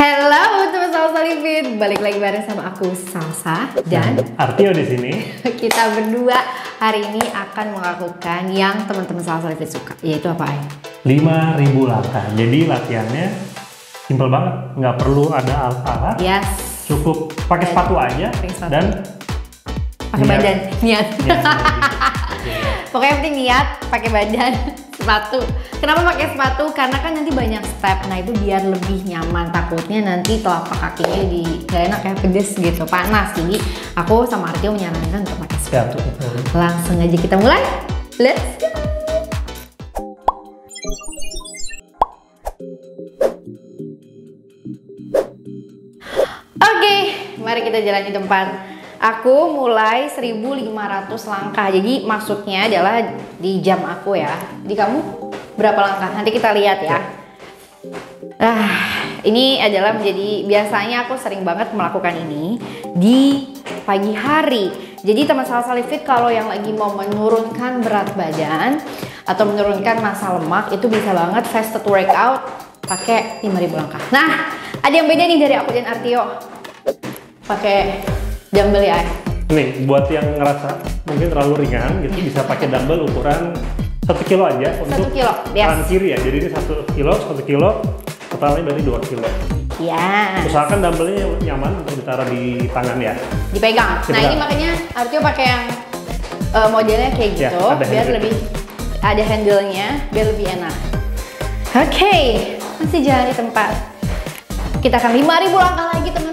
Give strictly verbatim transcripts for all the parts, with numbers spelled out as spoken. Hello teman Salsa Livin, balik lagi bareng sama aku Salsa dan Artio di sini. Kita berdua hari ini akan melakukan yang teman-teman Salsa Livin suka, yaitu apa ya? lima ribu langkah. Jadi latihannya simple banget, nggak perlu ada alat-alat. Yes. Cukup pakai sepatu aja pake sepatu. dan pakai badan, niat. niat. Pokoknya penting niat, pakai badan. Sepatu. Kenapa pakai sepatu? Karena kan nanti banyak step. Nah itu biar lebih nyaman. Takutnya nanti telapak kakinya di gak enak ya, pedes gitu, panas. Jadi aku sama Artio menyarankan untuk pakai sepatu. Langsung aja kita mulai. Let's go. Oke, okay, mari kita jalan di depan. Aku mulai seribu lima ratus langkah, jadi maksudnya adalah di jam aku ya. Jadi kamu berapa langkah? Nanti kita lihat ya. Ah, ini adalah menjadi, biasanya aku sering banget melakukan ini di pagi hari. Jadi teman Salsa Livin kalau yang lagi mau menurunkan berat badan atau menurunkan massa lemak itu bisa banget fasted workout pakai lima ribu langkah. Nah, ada yang beda nih dari aku dan Artio. Pakai dumbbell ya. Nih, buat yang ngerasa mungkin terlalu ringan gitu, bisa pakai dumbbell ukuran satu kilo aja untuk satu kilo, yes. Tangan kiri ya. Jadi ini satu kilo, satu kilo, totalnya berarti dua kilo. Ya. Yes. Usahakan dumbbellnya nyaman untuk ditaruh di tangan ya. Dipegang. Nah ini makanya Artio pakai yang uh, modelnya kayak gitu, ya, biar handle. lebih ada handle-nya, biar lebih enak. Oke, okay. Masih jalan di tempat. Kita akan lima ribu langkah lagi teman.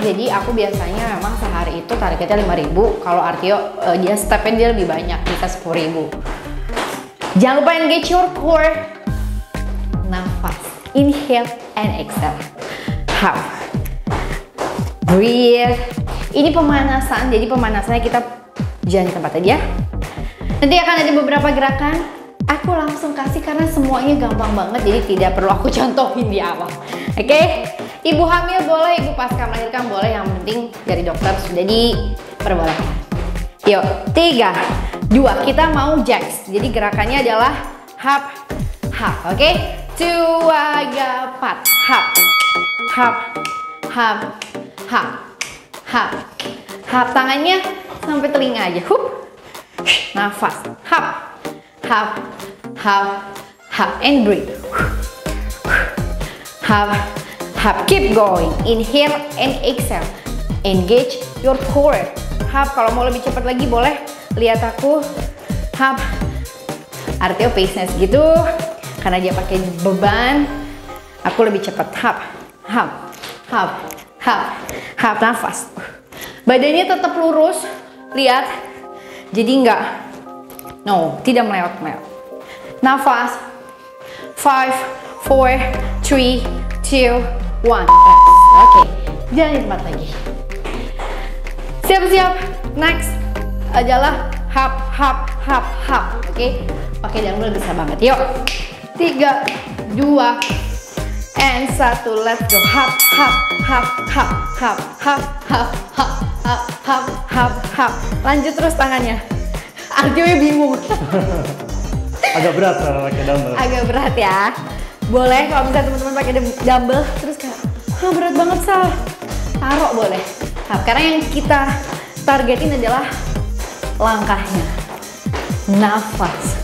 Jadi aku biasanya memang sehari itu targetnya lima ribu. Kalau Artio uh, dia stepnya dia lebih banyak, kita sepuluh ribu. Jangan lupa engage your core. Nafas, inhale and exhale. How? Breathe. Ini pemanasan, jadi pemanasannya kita jalan di tempat aja. Nanti akan ada beberapa gerakan. Aku langsung kasih karena semuanya gampang banget, jadi tidak perlu aku contohin di awal. Oke? Okay? Ibu hamil boleh, ibu pasca melahirkan boleh, yang penting dari dokter sudah diperbolehkan. Yuk, tiga, dua, kita mau jacks. Jadi gerakannya adalah hap, hap, oke? Okay? Dua, gapat, hap, hap, hap, hap, hap, hap, tangannya sampai telinga aja, hup, nafas, hap, hap, hap, hap, and breathe, hap. Hap, keep going, inhale and exhale, engage your core. Hap, kalau mau lebih cepat lagi boleh, lihat aku. Hap, Artio pace-nya segitu, karena dia pakai beban, aku lebih cepat. Hap, hap, hap, hap, hap, nafas. Badannya tetap lurus, lihat, jadi enggak, no, tidak meleot-meleot. Nafas, five, four, three, two, one, oke, jalan di tempat lagi. Siap-siap, next adalah hap, hap, hap, hap. Oke, okay? Pakai dumbbell bisa banget. Yuk, tiga, dua, and satu, let's go. Hap, hap, hap, hap, hap, hap, hap, hap, hap, hap, hap, hap. Lanjut terus tangannya. Artionya bingung. Agak berat kalau pakai dumbbell. Agak berat ya. Boleh kalau misalnya teman-teman pakai dumbbell terus kayak, ah berat banget Sal, taruh boleh. Nah, karena yang kita targetin adalah langkahnya. Nafas,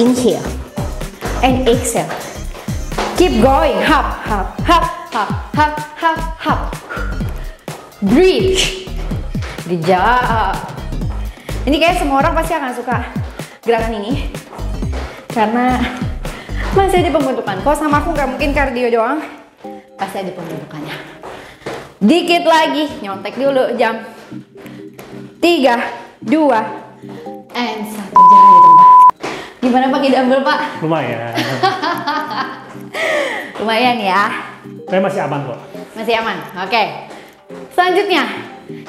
inhale and exhale, keep going. Hap, hap, hap, hap, hap, hap, hap. Breathe. Dijawab. Ini kayak semua orang pasti akan suka gerakan ini karena masih ada pembentukan. Kok sama aku nggak mungkin kardio doang, pasti ada pembentukannya. Dikit lagi, nyontek dulu jam. Tiga, dua, and satu, jalan di tempat. Gimana pakai dumbbell pak? Lumayan. Lumayan ya. Tapi masih aman kok. Masih aman, oke. Okay. Selanjutnya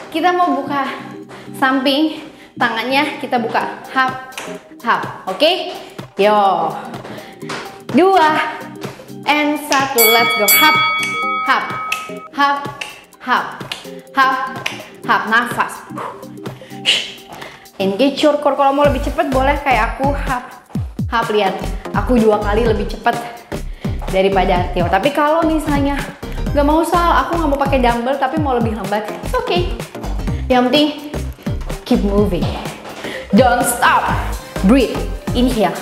kita mau buka samping, tangannya kita buka hap, hap, oke? Okay? Yo. Dua, and satu, let's go. Hap, hap, hap, hap, hap, hap, nafas. Engage your core. Kalau mau lebih cepat boleh kayak aku. Hap, hap, lihat. Aku dua kali lebih cepat daripada Artio. Tapi kalau misalnya Gak mau Sal, aku gak mau pakai dumbbell tapi mau lebih lambat. It's okay. Yang penting keep moving. Don't stop. Breathe. Inhale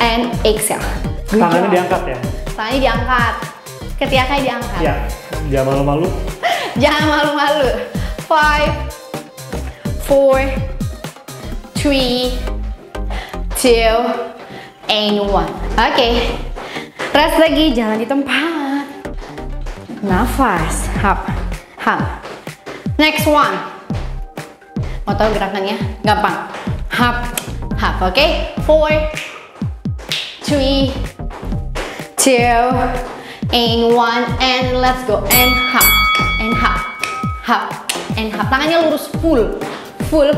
and exhale. Good Tangannya job. diangkat ya. Tangannya diangkat. Ketiaknya diangkat. Ya. Jangan malu-malu. Jangan malu-malu. Five, four, three, two, and one. Oke. Okay. Rest lagi, jangan di tempat. Nafas, hap, hap. Next one. Mau tahu gerakannya? Gampang. Hap, hap. Oke. Okay? Four, three, two, and one. And let's go. And hap, and hap, hap, and hap. Tangannya lurus full, full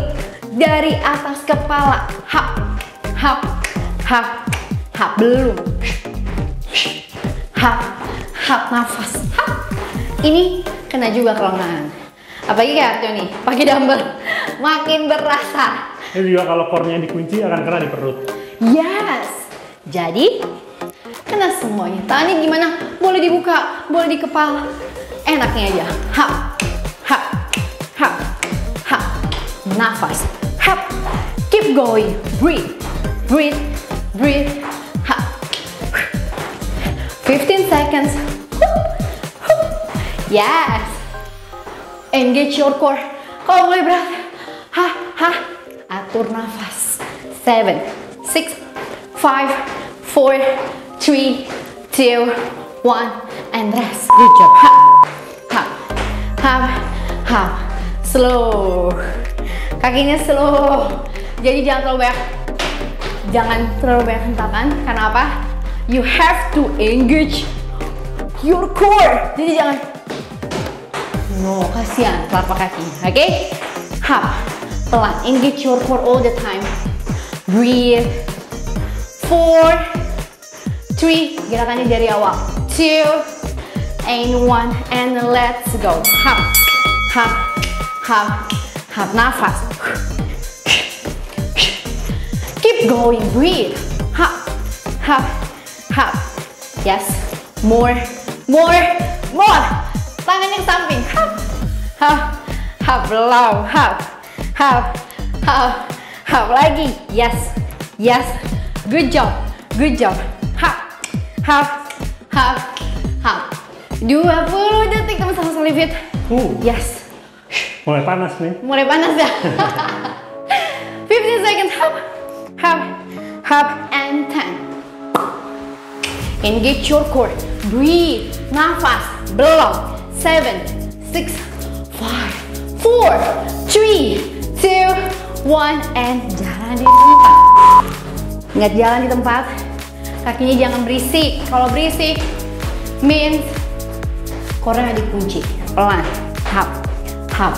dari atas kepala. Hap, hap, hap, hap. Belum. Hap, hap, nafas, hap. Ini kena juga kelongan. Apalagi kayak Arjo nih, pakai dumbbell makin berasa. Ini juga kalau core-nya dikunci akan kena di perut. Yes. Jadi kena semuanya. Tangannya gimana? Boleh dibuka, boleh di kepala. Enaknya aja. Hap, hap, hap, hap. Nafas, hap. Keep going. Breathe, breathe, breathe. fifteen seconds. Yes. Engage your core. Kalau mulai berat, ha ha. Atur nafas. Seven, six, five, four, three, two, one, and rest. Good job. Ha ha ha ha. Slow. Kakinya slow. Jadi jangan terlalu banyak. Jangan terlalu banyak hentakan. Karena apa? You have to engage your core. Jadi jangan, no, kasihan telapak kaki. Oke, okay? Hap, pelan. Engage your core all the time. Breathe. Four, three. Gerakannya dari awal. Two, and one, and let's go. Hap, hap, hap, hap. Nafas. Keep going. Breathe. Hap, hap. Hap, yes, more, more, more. Tangannya ke samping, hap, hap, hap, belum, hap, hap, hap, hap lagi, yes, yes, good job, good job, hap, hap, hap, hap. dua puluh detik kamu sama-sama lift. Uh, yes. Mulai panas nih. Mulai panas ya. fifteen seconds, hap, hap, hap, and ten. Engage your core. Breathe. Nafas. Belum. Seven, six, five, four, three, two, one, and jalan di tempat. Ingat jalan di tempat. Kakinya jangan berisik. Kalau berisik, means core-nya dikunci. Pelan. Hap, hap,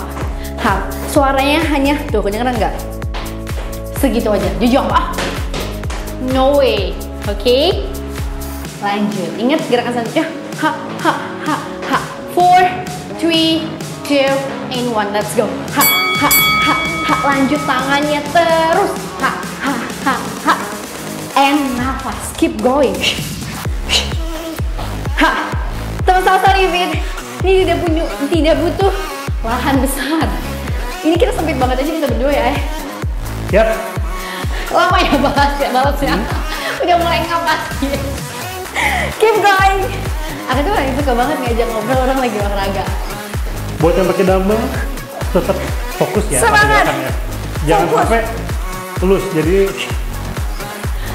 hap. Suaranya hanya tuh, kedengeran nggak? Segitu aja. Jujur ah. No way. Oke? Okay? Lanjut, ingat gerakan selanjutnya. Ha, ha, ha, ha. Four, three, two, and one. Let's go. Ha, ha, ha, ha. Lanjut tangannya terus. Ha, ha, ha, ha. And nafas. Keep going. Ha. Teman-teman, ribet. Ini tidak punya, tidak butuh lahan besar. Ini kita sempit banget aja kita berdua ya. Yap. Lama ya bahas ya, balasnya. Hmm. Udah mulai ngapas. Keep going. Aku tuh lagi suka banget ngajak ngobrol orang lagi olahraga. Buat yang pakai dumbbell tetap fokus ya. Semangat. Jangan fokus. Sampai tulus. Jadi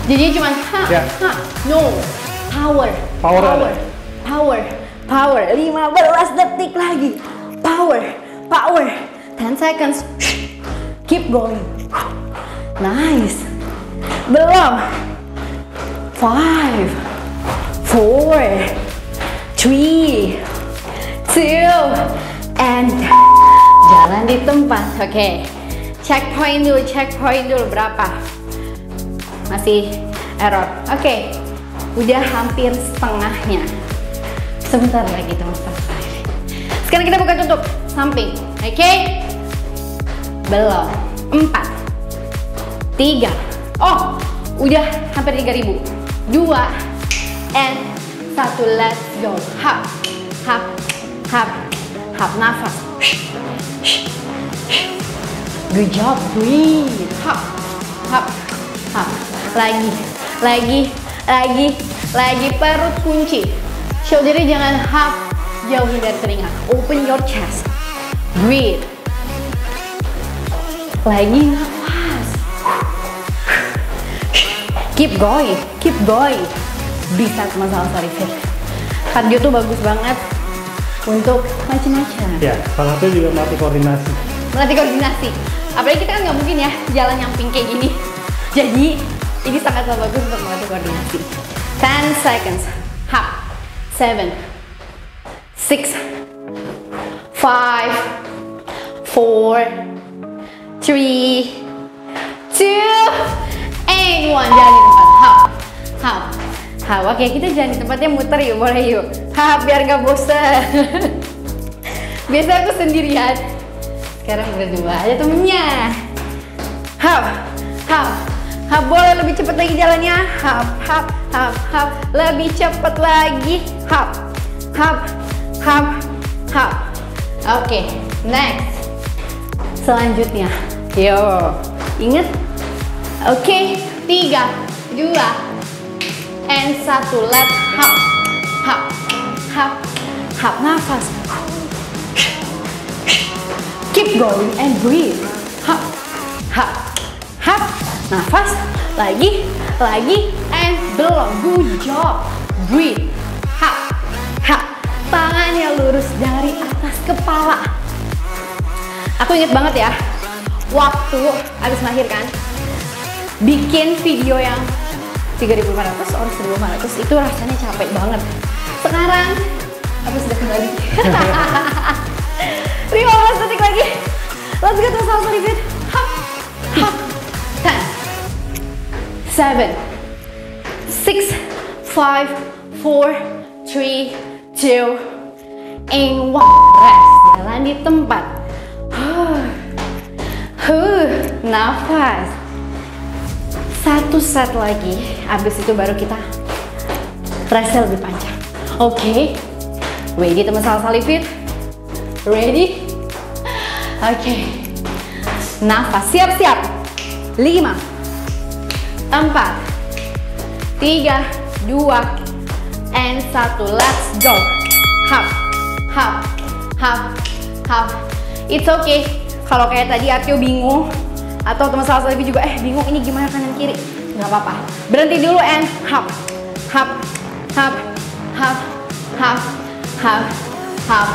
jadi cuman ha, ya. ha, no, power, power, power, power, power. lima belas detik lagi. Power, power. ten seconds. Keep going. Nice. Belum. Five. Four, three, two, and jalan di tempat. Oke, okay. Checkpoint dulu, checkpoint dulu berapa? Masih error. Oke, okay. Udah hampir setengahnya. Sebentar lagi teman-teman. Sekarang kita buka tutup samping. Oke, okay. Belum. Empat, tiga. Oh, udah hampir tiga ribu. Dua. And satu, let's go. Hap, hap, hap, hap, hap nafas. Good job, breathe. Hap, hap, hap. Lagi, lagi, lagi, lagi. Perut kunci. Shoulder jangan hap, jauhi dari telinga. Open your chest. Breathe. Lagi nafas. Keep going, keep going. Bisa sama salsa refit. Cardio tuh bagus banget untuk macam-macam. Ya, salah satu juga melatih koordinasi. Melatih koordinasi. Apalagi kita kan nggak mungkin ya jalan nyamping kayak gini. Jadi ini sangatlah bagus untuk melatih koordinasi. ten seconds. Hap. seven, six, five, four, three, two, and one. Jalan di tempat. Hap, hap, hap. Oke, kita jalan di tempatnya muter yuk, boleh yuk. Hap, biar nggak bosan. Biasa aku sendirian. Sekarang berdua ada temennya. Hap, hap, hap. Boleh lebih cepat lagi jalannya. Hap, hap, hap, hap. Lebih cepat lagi. Hap, hap, hap, hap. Oke, okay, next. Selanjutnya, yo, inget. Oke, okay, tiga, dua, and satu. Let's hap, hap, hap, hap. Nafas. Keep going and breathe. Hap, hap, hap. Nafas. Lagi, lagi, and belum. Good job. Breathe. Tangannya lurus dari atas kepala. Aku inget banget ya, waktu habis melahirkan bikin video yang tiga ribu lima ratus or seribu lima ratus itu rasanya capek banget. Sekarang habis udah kembali. lima belas detik lagi. Let's go to salsa repeat. Hop, hop. ten, seven, six, five, four, three, two, and one. Rest, jalan di tempat. Huh, huh, nafas. Satu set lagi, abis itu baru kita rest lebih panjang. Oke, okay. Ready teman salsa fit? Ready? Oke, okay. Nafas, siap-siap. Lima, empat, tiga, dua, and satu. Let's go. Hap, hap, hap, hap. It's okay kalau kayak tadi Artyo bingung atau teman salsa lebih juga eh bingung ini gimana kanan kiri, nggak apa-apa, berhenti dulu and hap, hap, hap, hap, hap, hap, hap,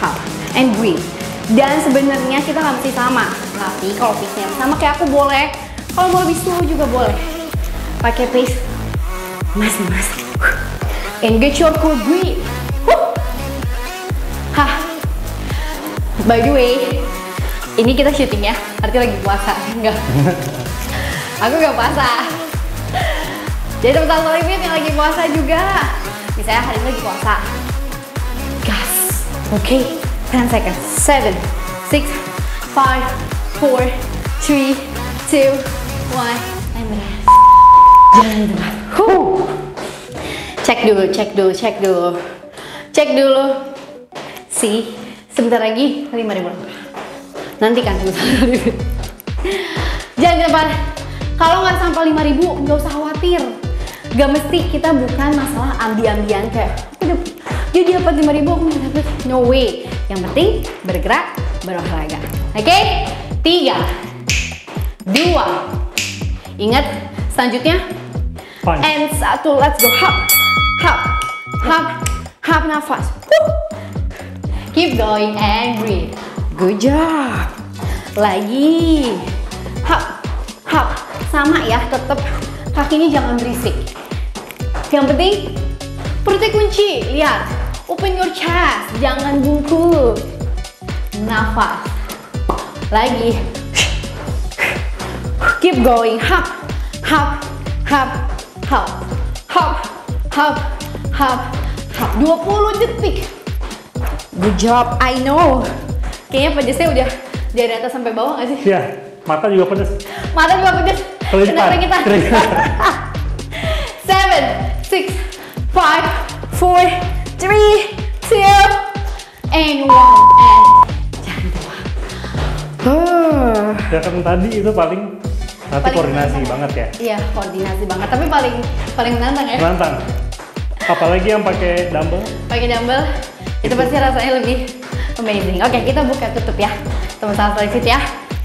hap, and breathe. Dan sebenarnya kita nggak mesti sama, tapi kalau pace-nya sama kayak aku boleh, kalau mau lebih slow juga boleh, pakai pace masing-masing. And get your core breathe. Huh. Hah. By the way, ini kita syuting ya. Artyo lagi puasa, enggak? Aku nggak puasa. Jadi teman-teman living yang lagi puasa juga, misalnya hari ini lagi puasa, gas. Oke, okay. ten seconds. seven, six, five, four, three, two, one, and rest. Jangan lupa. Huh. Cek dulu, cek dulu, cek dulu, cek dulu. Si, sebentar lagi lima ribu. Nanti kan sebentar lagi. Jangan di depan. Kalau nggak sampai lima ribu, nggak usah khawatir. Gak mesti, kita bukan masalah ambi-ambian kayak. Dia dapat lima ribu, aku nggak dapat. No way. Yang penting bergerak, berolahraga. Oke? Okay? Tiga, dua. Ingat, selanjutnya. Fine. And satu, let's go. Hop. Hop, hop, hop, nafas. Woo. Keep going and breathe. Good job. Lagi. Hop, hop. Sama ya, tetap kakinya jangan berisik. Yang penting perutnya kunci. Lihat, open your chest. Jangan bungkuk. Nafas. Lagi. Keep going. Hop, hop, hop, hop, hop. Hap, hap, hap. dua puluh detik. Good job, I know. Kayaknya pedesnya udah dari atas sampai bawah gak sih? Iya, mata juga pedes. Mata juga pedes. Kenapa kita? seven, six, five, four, three, two, gerakan tadi itu paling nanti paling koordinasi menantang. banget ya? Iya, koordinasi banget, tapi paling paling menantang ya? Menantang. Apalagi yang pakai dumbbell? Pakai dumbbell, itu pasti rasanya lebih amazing. Oke, kita buka tutup ya. Teman-teman solid ya.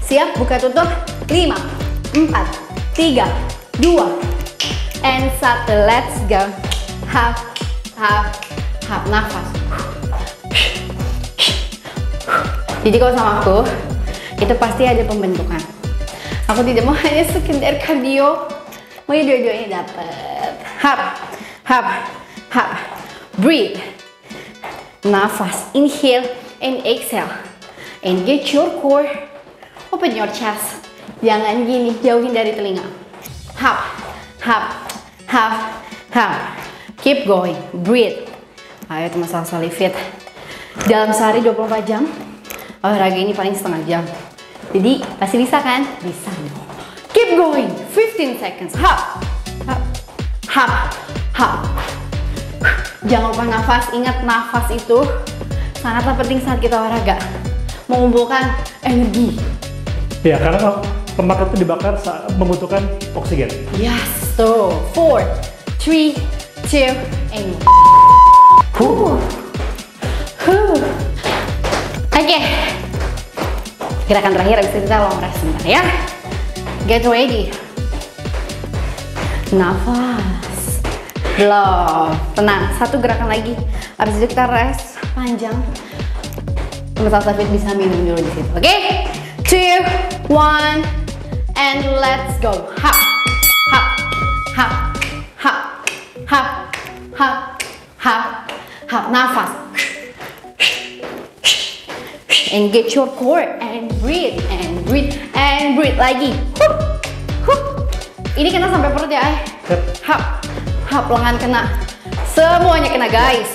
Siap, buka tutup. lima, empat, tiga, dua, and satu. Let's go. Half, half, half. Nafas. Jadi kalau sama aku, itu pasti ada pembentukan. Aku tidak mau hanya sekedar cardio, mau dua-duanya dapat. Hap, hap, hap. Breathe. Nafas. Inhale and exhale. Engage your core. Open your chest. Jangan gini, jauhin dari telinga. Hap, hap, hap, hap. Keep going. Breathe. Ayo teman solid fit. Dalam sehari dua puluh empat jam. Olahraga ini paling setengah jam. Jadi pasti bisa kan? Bisa. Keep going. fifteen seconds. Hap, hap, hap, hap. Jangan lupa nafas. Ingat nafas itu sangatlah penting saat kita olahraga. Mengumpulkan energi. Ya karena kalau lemak itu dibakar saat membutuhkan oksigen. Yes. So four, three, two, and. Huh. Huh. Oke. Okay. Gerakan terakhir habis itu kita long rest sebentar ya. Get ready. Nafas. Loh, tenang. Satu gerakan lagi. Habis itu kita rest panjang. Pemirsa fit bisa minum dulu di situ. Oke. Okay? Two, one, and let's go. Hap, hap, hap, hap, hap, hap, hap, hap. Nafas. And get your core and breathe and breathe and breathe lagi. Hup, hup. Ini kena sampai perut ya, eh. Hap, hap, lengan kena. Semuanya kena guys.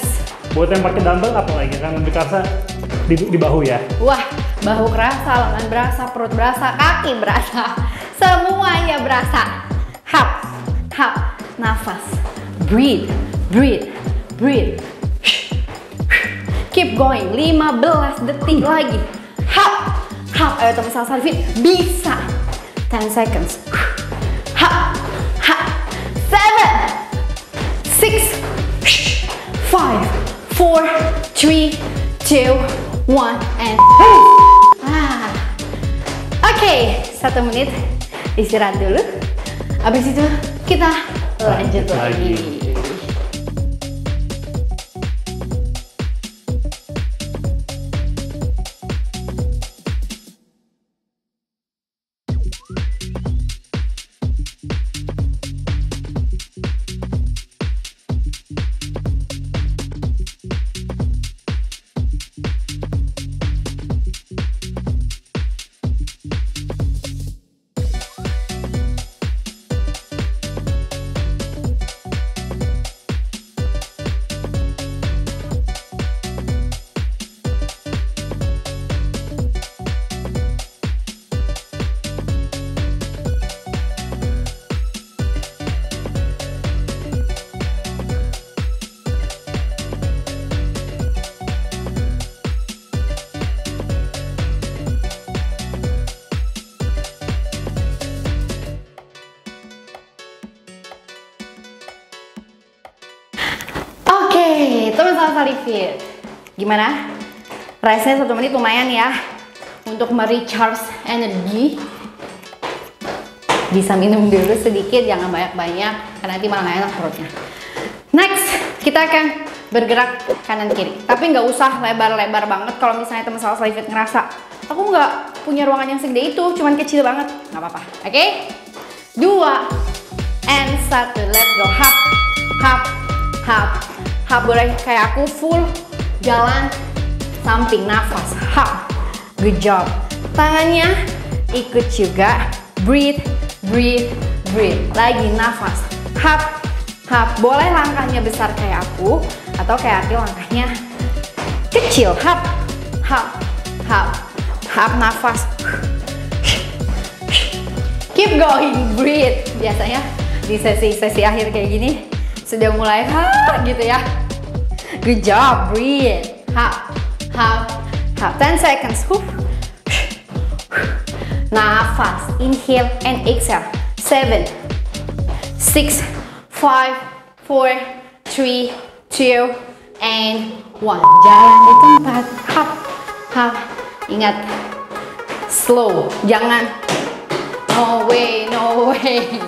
Buat yang pakai dumbbell apa lagi? Kan lebih kerasa di, di bahu ya. Wah, bahu kerasa, lengan berasa, perut berasa, kaki berasa. Semuanya berasa. Hap, hap, nafas. Breathe, breathe, breathe. Keep going, lima belas detik lagi. Hap, hap, ayo teman-teman solid fit, bisa. ten seconds. Hap, hap, seven, six, five, four, three, two, one, and ah. Oke, okay, satu menit istirahat dulu. Habis itu kita lanjut lagi. Teman-teman solid fit, gimana? Restnya satu menit lumayan ya untuk merecharge energi. Bisa minum dulu sedikit, jangan banyak-banyak karena nanti malah gak enak perutnya. Next, kita akan bergerak kanan kiri, tapi nggak usah lebar-lebar banget. Kalau misalnya teman-teman solid fit ngerasa aku nggak punya ruangan yang segede itu, cuman kecil banget, nggak apa-apa. Oke? Okay? Dua and satu, let's go. Hap, hap, hap. Hap, boleh kayak aku full jalan samping, nafas. Hap, good job. Tangannya ikut juga. Breathe, breathe, breathe. Lagi nafas. Hap, hap. Boleh langkahnya besar kayak aku atau kayak aku langkahnya kecil. Hap, hap, hap, hap. Nafas. Keep going, breathe. Biasanya di sesi-sesi akhir kayak gini sudah mulai ha gitu ya. Good job, breathe. Hap, hap, hap. ten seconds. Hup. Nafas, inhale and exhale. Seven, six, five, four, three, two, and one. Jalan di tempat. Hap, hap. Ingat, slow. Jangan. No way, no way.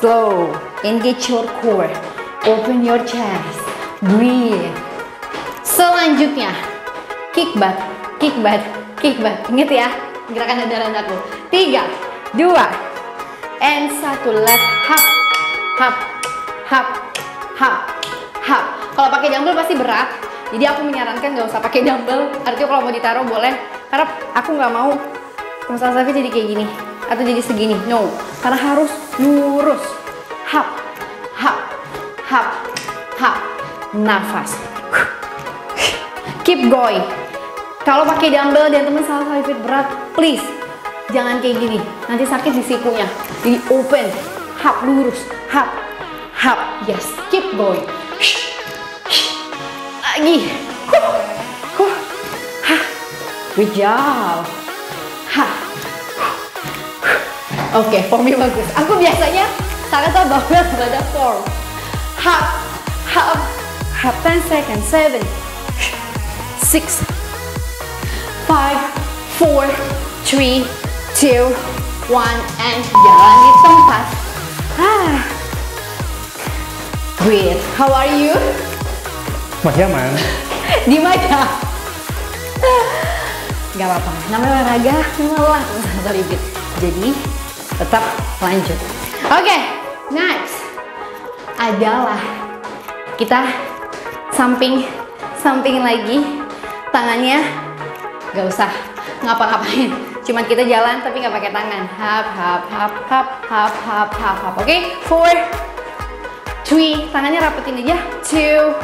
Slow. Engage your core. Open your chest. Breathe. Selanjutnya, kick back, kick back, kick back. Ingat ya, gerakan andalan aku. Tiga, dua, and satu. Left hop, hop, hop, hop, hop. Kalau pakai dumbbell pasti berat. Jadi aku menyarankan gak usah pakai dumbbell. Artinya kalau mau ditaruh boleh. Karena aku nggak mau muscle Safi jadi kayak gini atau jadi segini. No, karena harus lurus. Hop, hop, hop, hop. Nafas. Keep going. Kalau pakai dumbbell dan teman salah salah fit berat, please jangan kayak gini. Nanti sakit di sikunya. Di open, hap lurus, hap, hap. Yes, keep going. Lagi. Good job. Oke, formnya bagus. Aku biasanya sangat banget pada form. Hap, hap, hap. ten seconds. Seven, six, five, four, three, two, one, and jalan di tempat. Ah. Great. How are you? Masih aman. Di mana? Gak apa-apa. Namanya olahraga lelah sedikit. Jadi tetap lanjut. Oke, okay, next adalah kita samping samping lagi tangannya. Gak usah ngapa-ngapain, cuman kita jalan tapi nggak pakai tangan. Hap, hap, hap, hap, hap, hap, hap, hap. Oke, okay? Four, three, tangannya rapetin aja. Two,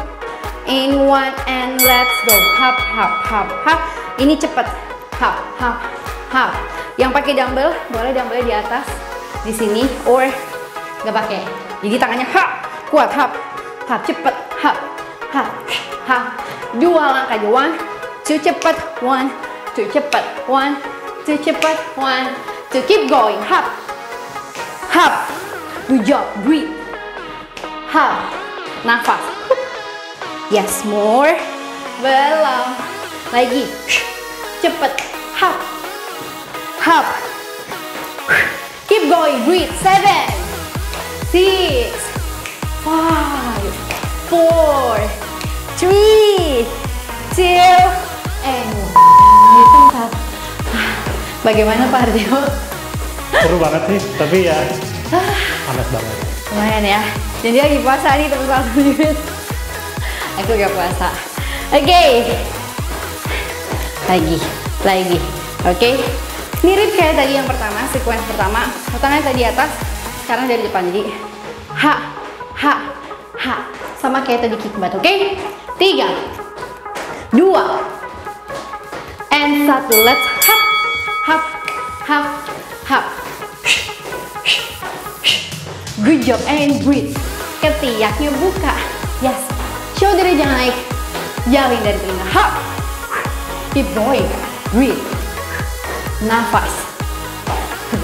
in one, and let's go. Hap, hap, hap, hap. Ini cepet. Hap, hap, hap. Yang pakai dumbbell boleh dumbbell di atas, di sini, or nggak pakai. Jadi tangannya hap, kuat, hap, hap, cepet, hap, hap, hap. Dua langkah aja. One, two, cepet. One, two, cepet. One, two, cepet. One, two, keep going. Hop, hop. Good job. Breathe. Hop. Nafas. Yes, more. Belum. Lagi. Cepet. Hop, hop. Keep going. Breathe. Seven, six, five, four, three, two. Di tempat. Bagaimana Pak Artyo? Seru banget sih, tapi ya panas banget. Lumayan ya. Jadi lagi puasa nih terus langsung duit. Aku gak puasa. Oke, okay. Lagi, lagi. Oke, okay. Mirip kayak tadi yang pertama, sekuens pertama. Tangannya tadi atas, sekarang dari depan. Jadi ha, ha, ha. Sama kayak tadi kickback. Oke, okay? Tiga, dua, and satu. Let's hop, hop, hop, hop. Good job, and breathe. Ketiaknya buka. Yes. Shoulder-nya jangan naik. Jalin dari telinga. Hop. Keep going. Breathe. Nafas.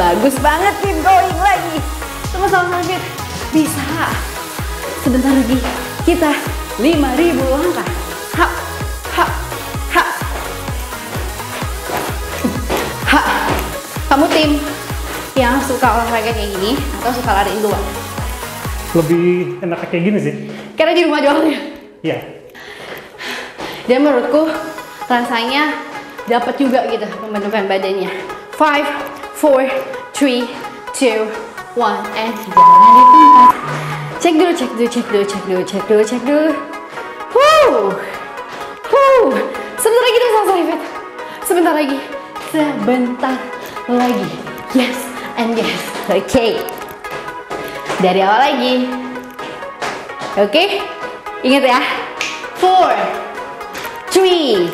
Bagus banget. Keep going lagi. Sama-sama lanjut. Bisa. Sebentar lagi kita lima ribu langkah. Hop, hop, hop. Kamu tim yang suka olahraga kayak gini atau suka lari di luar? Lebih enak kayak gini sih. Karena di rumah doang ya? Iya. Dan menurutku rasanya dapat juga gitu pembentukan badannya. Five, four, three, two, one, and jalan di tempat. Cek dulu, cek dulu, cek dulu, cek dulu, cek dulu, cek dulu. Wuh, wuh. Sebentar lagi dong, sorry, bet. Sebentar lagi, sebentar lagi. Yes and yes. Oke, okay. Dari awal lagi. Oke, okay. Ingat ya. Four, three,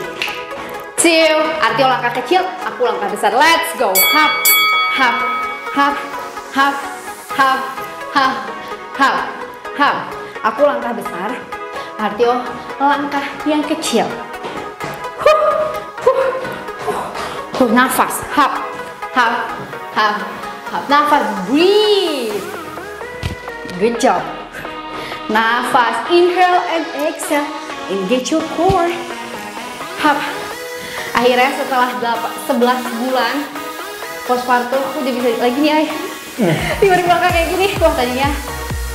two. Artyo langkah kecil, aku langkah besar. Let's go. Hop, hop, hop, hop, hop, hop, hop, hop. Aku langkah besar, Artyo langkah yang kecil. Huh, huh, huh. Tuh, nafas. Hop, hap, hap, hap. Nafas, breathe. Good job. Nafas, inhale and exhale. Engage your core. Hap. Akhirnya setelah sebelas bulan postpartum udah bisa lagi nih ay. Tiba-tiba belakang kayak gini. Wah tadinya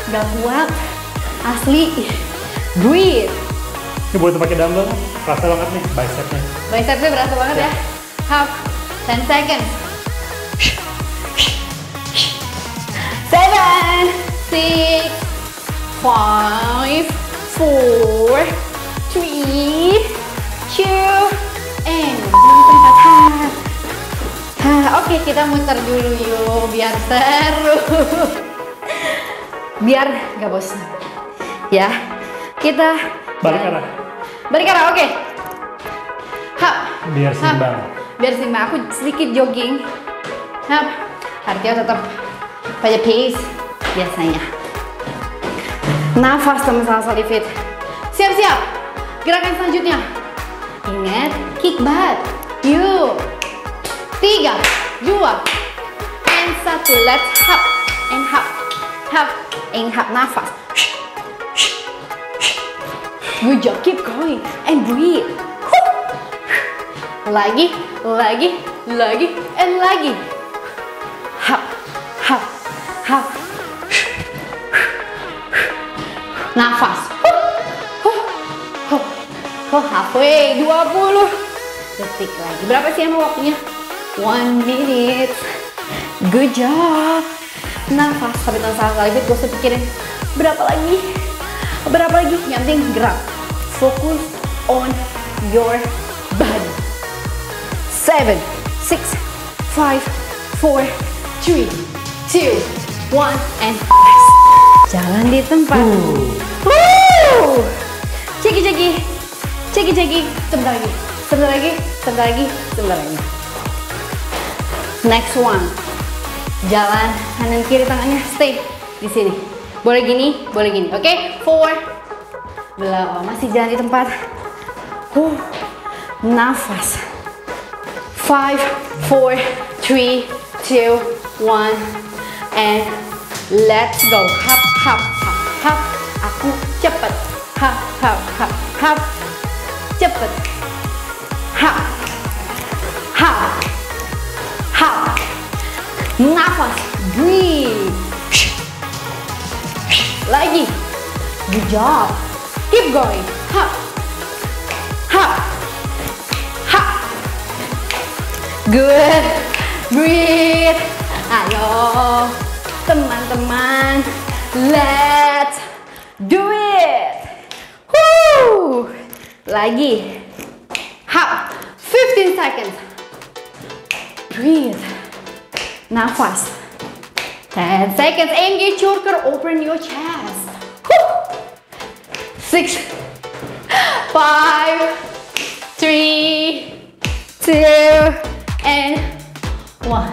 gak kuat. Asli. Breathe. Ini boleh pakai dumbbell, kerasa banget nih bicepnya. Bicepnya berasa banget ya. Ya. Half, ten seconds. seven, six, five, four, three, two, and tempat. Oke, kita muter dulu yuk, biar seru. Biar gak bosan. Ya, kita balik arah. Balik arah, oke. Okay. Hap. Biar seimbang. Biar seimbang. Aku sedikit jogging. Hap. Harga tetap pada pace biasanya. Nafas teman-teman solid. Siap-siap. Gerakan selanjutnya. Ingat kick butt. Yuk. Tiga, dua, and satu. Let's hap and hap, hap and hap nafas. Good job, keep going and breathe. Lagi, lagi, lagi, and lagi. Hap, hap, hap. Nafas. Halfway, dua puluh detik lagi. Berapa sih emang waktunya? One minute. Good job. Nafas, sampai tangan saya salibit, gue usah pikirin berapa lagi, berapa lagi. Yang penting gerak. Focus on your body. Seven, six, five, four, three, two, one, and press. Jalan di tempat. Woo! Ceki ceki, ceki ceki. Sebentar lagi, sebentar lagi, sebentar lagi, sebentar lagi. Next one. Jalan kanan kiri tangannya stay di sini. Boleh gini, boleh gini. Oke, okay? Four. Belum, masih jalan di tempat. Huh, nafas. Five, four, three, two, one, and let's go. Hap, hap, hap, hap. Aku cepet. Hap, hap, hap, hap. Cepet. Hap, hap, hap. Nafas. Breathe. Lagi. Good job. Keep going. Hop, hop, hop. Good. Breathe. Ayo, teman-teman, let's do it. Woo. Lagi. Hop. fifteen seconds. Breathe. Nafas. ten seconds. Engage your core. Open your chest. Six, five, three, two, and one.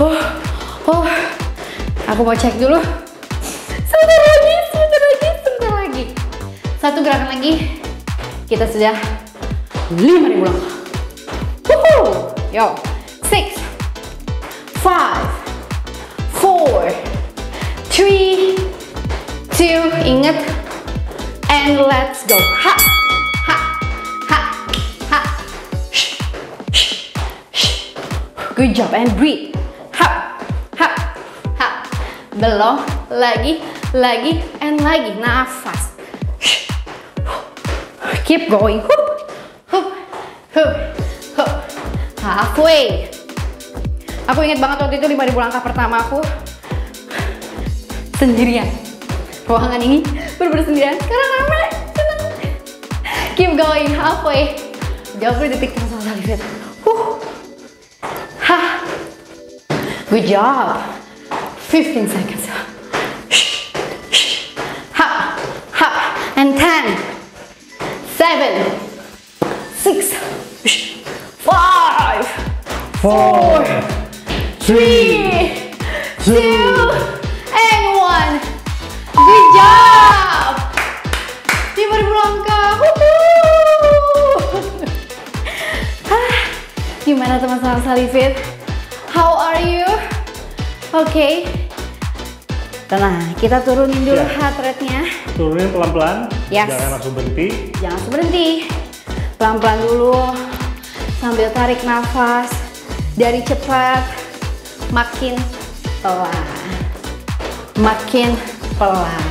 Oh, oh. Aku mau cek dulu. Sebentar lagi, sebentar lagi, sebentar lagi. Satu gerakan lagi. Kita sudah lima ribu langkah. Woohoo! Yo, six, five, four, three, two. Ingat. And let's go. Ha, ha, ha, ha. Good job and breathe. Ha, ha, ha. Belum, lagi, lagi, and lagi. Nafas. Keep going. Hup, hup, hup, hup. Halfway. Aku ingat banget waktu itu lima ribu langkah pertama aku sendirian. Ruangan ini bener-bener sendirian. Sekarang ramai. Keep going. Halfway. dua puluh detik sama salivit. Huh. Ha. Good job. fifteen seconds. Ha. Ha. And ten, seven, six, five, four, three, two, and one. Good job. lima ribu langkah. Gimana Halo teman-teman Salifit, how are you? Oke, okay. Tenang, kita turunin dulu ya. Heart rate-nya. Turunin pelan-pelan, yes. Jangan langsung berhenti. Jangan langsung berhenti, pelan-pelan dulu. Sambil tarik nafas, dari cepat, makin pelan, makin pelan.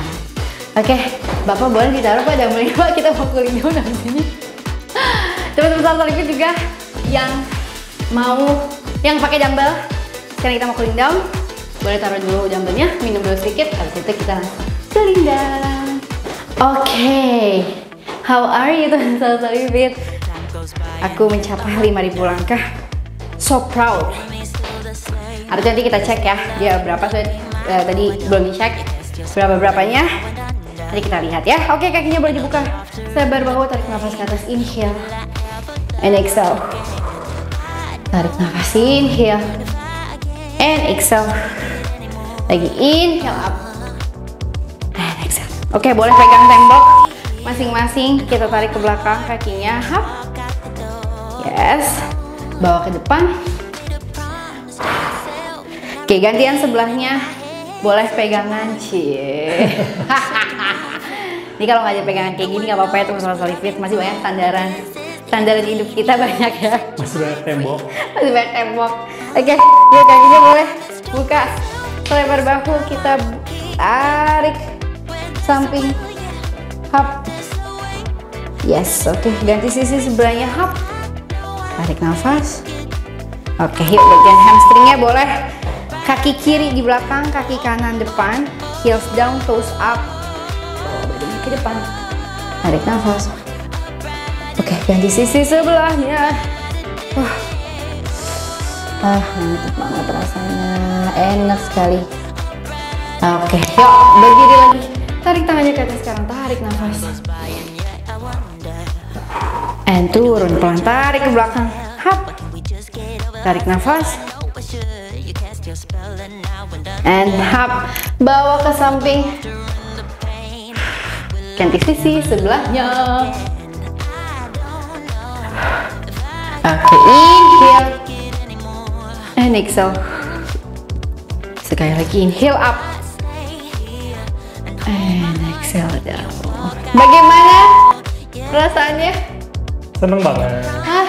Oke, okay. Bapak boleh ditaruh pada mulai Pak, kita pukulin dulu dari sini. Teman-teman Salifit juga yang mau yang pakai dumbbell, sekarang kita mau cooling down, boleh taruh dulu dumbbellnya, minum dulu sedikit, habis itu kita langsung cooling down. Oke, okay. How are you teman Salifit? Aku mencapai lima ribu langkah, so proud. Harus nanti kita cek ya, dia berapa saya eh, tadi belum dicek berapa berapanya. Nanti kita lihat ya. Oke, okay, kakinya boleh dibuka, sabar bahu, tarik nafas ke atas, inhale, and exhale. Tarik nafas, inhale and exhale. Lagi inhale up and exhale. Oke, boleh pegang tembok masing-masing. Kita tarik ke belakang kakinya, hap. Yes. Bawa ke depan. Oke, gantian sebelahnya. Boleh pegangan, cie. Ini kalau nggak ada pegangan kayak gini nggak apa-apa ya teman-teman Salifit. Masih banyak sandaran. Standar di hidup kita banyak ya. Masih banyak tembok. Masih banyak tembok. Oke, yuk kakinya boleh buka. Lebar bahu kita tarik samping. Hap. Yes, oke. Okay. Ganti sisi sebelahnya. Hap. Tarik nafas. Oke, okay, yuk bagian hamstringnya boleh. Kaki kiri di belakang, kaki kanan depan. Heels down, toes up. Badannya ke depan. Tarik nafas. Oke, ganti sisi sebelahnya. Uh. Ah, mantap banget rasanya, enak sekali. Oke, yuk berdiri lagi. Tarik tangannya ke atas sekarang, tarik nafas. And turun pelan, tarik ke belakang. Hap. Tarik nafas. And hap, bawa ke samping. Ganti sisi sebelahnya. Oke, inhale and exhale. Sekali lagi, inhale up and exhale down. Bagaimana rasanya? Seneng banget. Ah, oke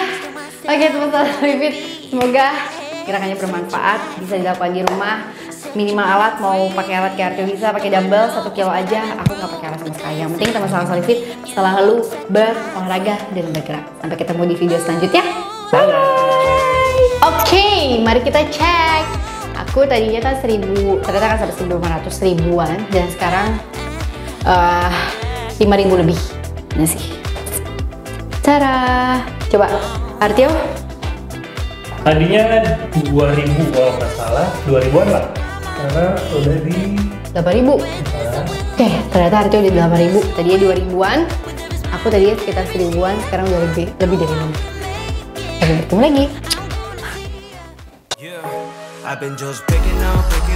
okay, teman-teman Salifit, semoga gerakannya bermanfaat, bisa dilakukan di rumah. Minimal alat, mau pakai alat cardio bisa, pakai dumbbell satu kilo aja. Aku nggak pakai alat sama sekali. Yang penting teman-teman Salifit selalu berolahraga dan bergerak. Sampai ketemu di video selanjutnya. Bye. Oke, okay, mari kita cek. Aku tadinya kan seribu, ternyata kan sampai seribu lima ratus ribuan, dan sekarang uh, lima ribu lebih. Ini sih. Cara coba Artio. Tadinya dua ribu kalau nggak salah, dua ribuan lah. Karena udah di delapan ribu. Nah. Oke, ternyata Artio udah di delapan ribu. Tadinya dua ribuan. Aku tadinya sekitar seribuan, sekarang udah lebih lebih dari enam ribu. Ketemu lagi. I've been just picking out, picking